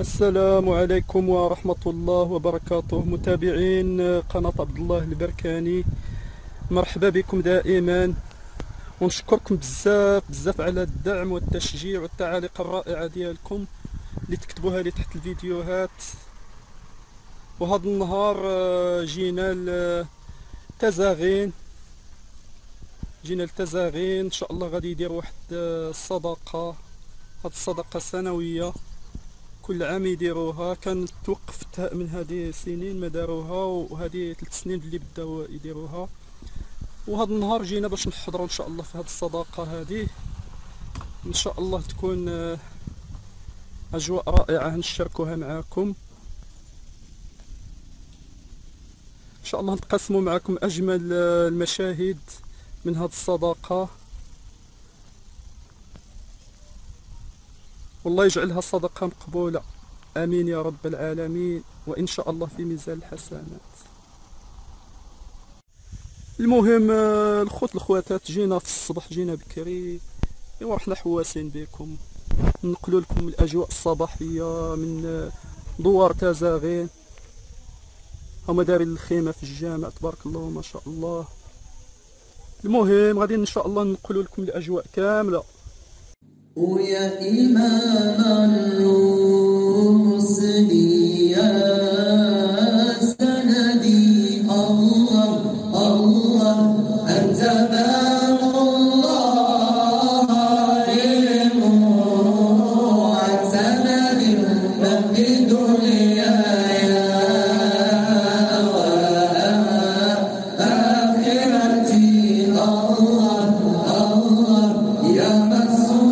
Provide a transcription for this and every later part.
السلام عليكم ورحمة الله وبركاته متابعين قناة عبدالله البركاني، مرحبا بكم دائما ونشكركم بزاف على الدعم والتشجيع والتعاليق الرائعة ديالكم اللي تكتبوها لي تحت الفيديوهات. وهذا النهار جينا لتازغين، ان شاء الله غادي يدير واحد الصدقة، هاد الصدقة سنوية كل عام يديروها، كانت توقفت من هذه السنين ما داروها، وهذه 3 سنين اللي بداو يديروها. وهذا النهار جينا باش نحضروا ان شاء الله في هذه الصداقه هذه، ان شاء الله تكون اجواء رائعه نشاركوها معاكم، ان شاء الله نتقاسموا معاكم اجمل المشاهد من هذه الصداقه، والله يجعلها صدقة مقبولة، آمين يا رب العالمين، وإن شاء الله في ميزان الحسنات. المهم الخوت الخواتات جينا في الصباح، جينا بكري، إيوا رحنا حواسين بكم، نقلوا لكم الأجواء الصباحية من دوار تازغين. هما دارين الخيمة في الجامع تبارك الله ما شاء الله. المهم غادي إن شاء الله نقلوا لكم الأجواء كاملة. ويا إمام الرسل يا سندي الله الله أنت باب الله للموع سند المجد ليا وآخرتي الله الله يا مسؤول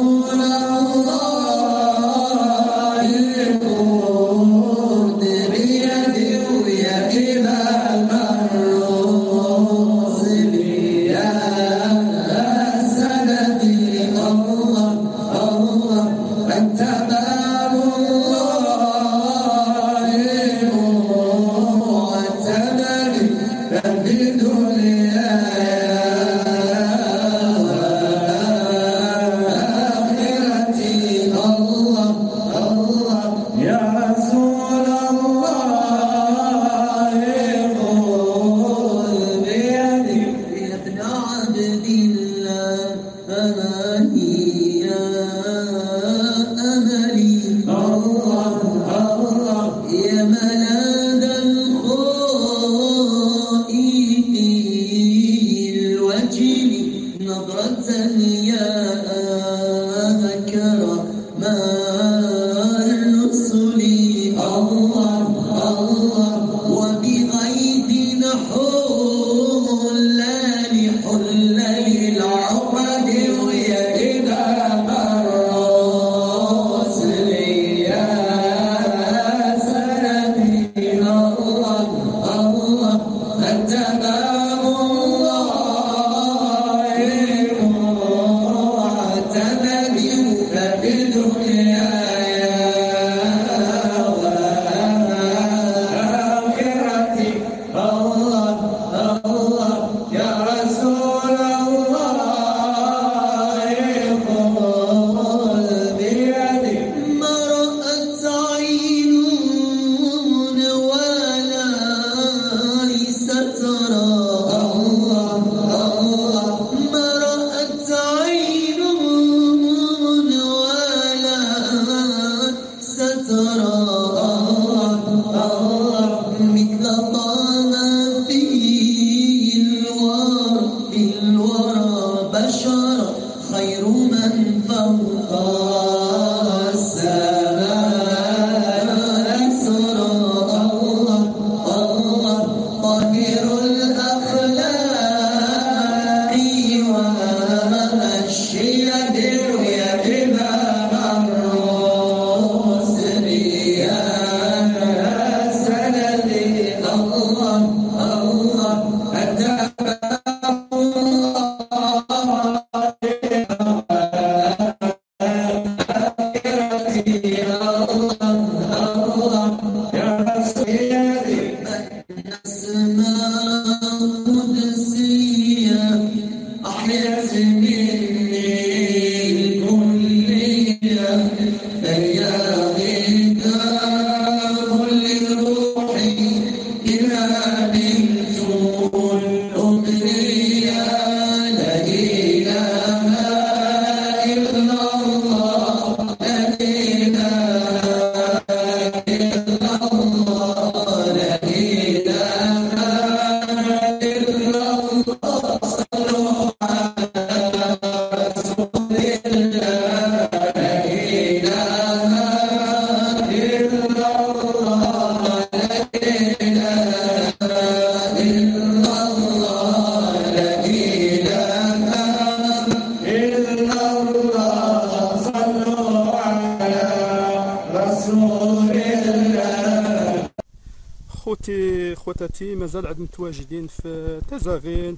خوتي خواتاتي مازال عاد متواجدين في تازغين.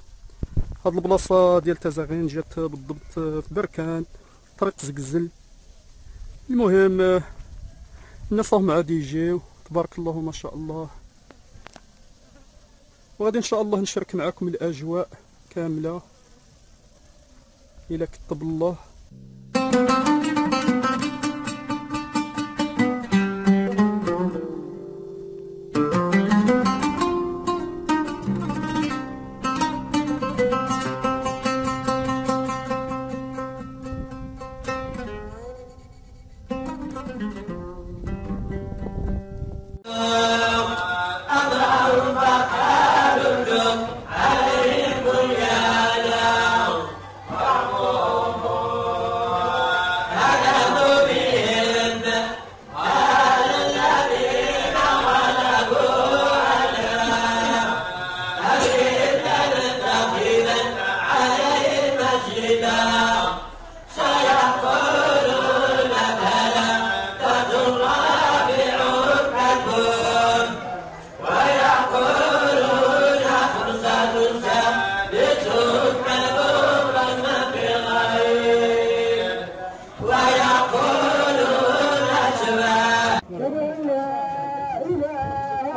هاد البلاصه ديال تازغين جات بالضبط في بركان طريق زقزل. المهم الناس راهم عاد يجيو تبارك الله ما شاء الله، وغادي ان شاء الله نشارك معكم الاجواء كامله الى كتب الله.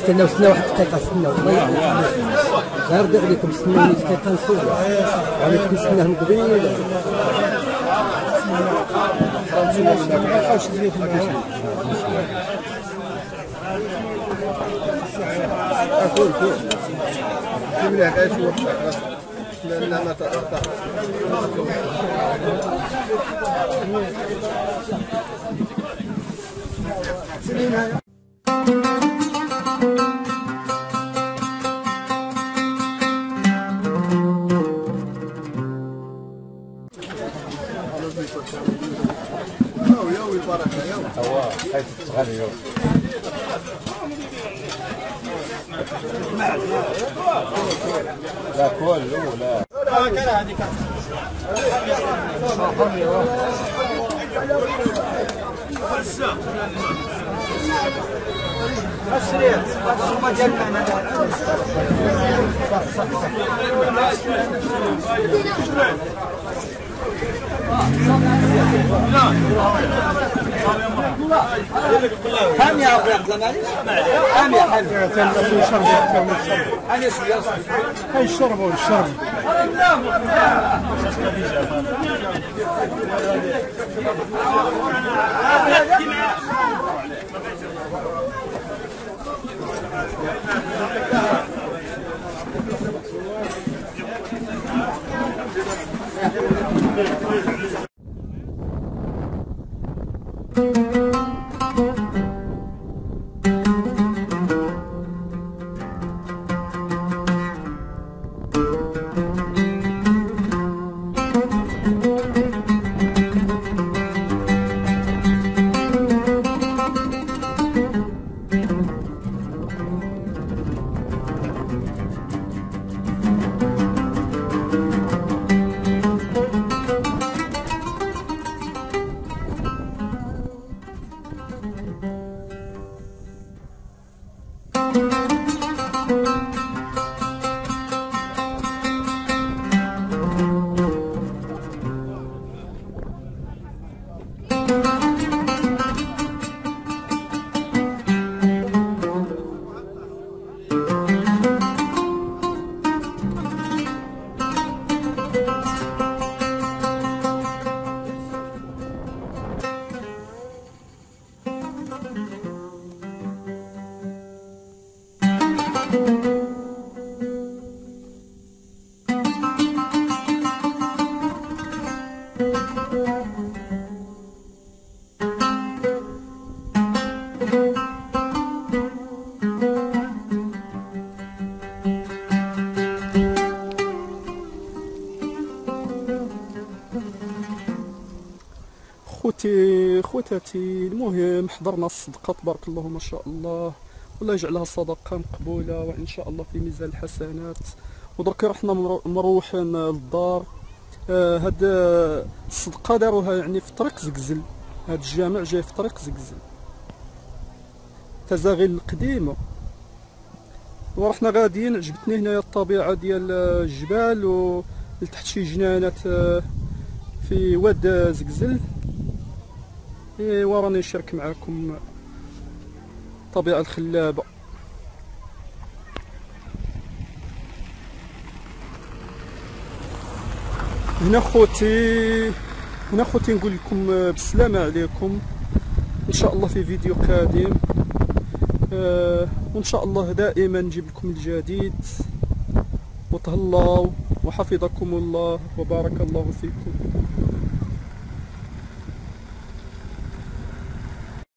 استنى واحد الدقيقة، استناو الله يعاونكم، غير دق عليكم، استناوني دقيقة نصور، عليكم نستناه من قبيل ولا لا هاني يا أخي عبد الله، هاني يا حبيبي، هاني هاي الشرب والشرب. 30. المهم حضرنا الصدقه تبارك الله ما شاء الله، والله يجعلها صدقه مقبوله وان شاء الله في ميزان الحسنات. ودرك رحنا مروحين للدار. هاد الصدقه داروها يعني في طريق زقزل، هاد الجامع جاي في طريق زقزل تزاغيل القديمه. ورحنا غاديين، عجبتني هنايا الطبيعه ديال الجبال ولتحت شي جنانات في واد زقزل. ايوا راني نشارك معكم الطبيعه الخلابه. هنا خوتي نقول لكم بالسلامه عليكم، ان شاء الله في فيديو قادم، وان شاء الله دائما نجيب لكم الجديد. وتهلاو وحفظكم الله وبارك الله فيكم.